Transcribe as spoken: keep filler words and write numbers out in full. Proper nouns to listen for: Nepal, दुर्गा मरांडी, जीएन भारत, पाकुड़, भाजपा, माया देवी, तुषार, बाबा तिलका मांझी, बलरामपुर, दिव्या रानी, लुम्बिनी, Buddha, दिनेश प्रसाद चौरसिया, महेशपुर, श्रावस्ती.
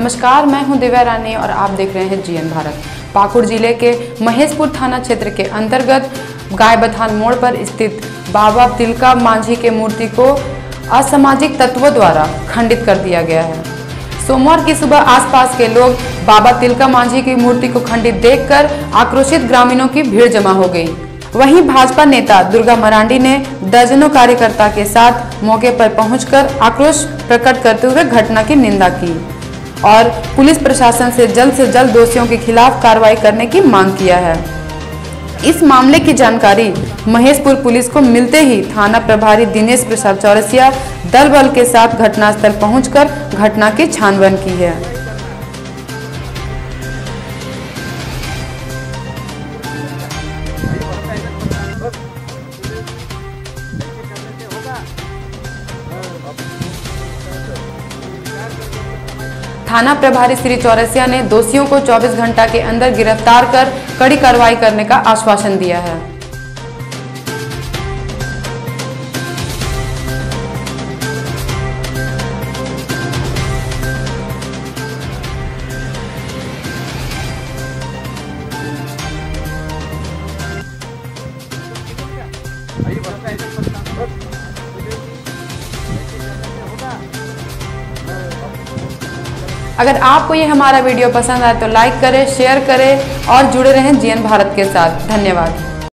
नमस्कार, मैं हूं दिव्या रानी और आप देख रहे हैं जीएन भारत। पाकुड़ जिले के महेशपुर थाना क्षेत्र के अंतर्गत गाय बथान मोड़ पर स्थित बाबा तिलका मांझी के मूर्ति को असामाजिक तत्वों द्वारा खंडित कर दिया गया है। सोमवार की सुबह आसपास के लोग बाबा तिलका मांझी की मूर्ति को खंडित देखकर आक्रोशित ग्रामीणों की भीड़ जमा हो गई। वहीं भाजपा नेता दुर्गा मरांडी ने दर्जनों कार्यकर्ता के साथ मौके पर पहुंचकर आक्रोश प्रकट करते हुए घटना की निंदा की और पुलिस प्रशासन से जल्द से जल्द दोषियों के खिलाफ कार्रवाई करने की मांग किया है। इस मामले की जानकारी महेशपुर पुलिस को मिलते ही थाना प्रभारी दिनेश प्रसाद चौरसिया दल बल के साथ घटनास्थल पहुंचकर घटना की छानबीन की है। थाना प्रभारी श्री चौरसिया ने दोषियों को चौबीस घंटा के अंदर गिरफ्तार कर कड़ी कार्रवाई करने का आश्वासन दिया है। अगर आपको ये हमारा वीडियो पसंद आए तो लाइक करें, शेयर करें और जुड़े रहें जीएन भारत के साथ। धन्यवाद।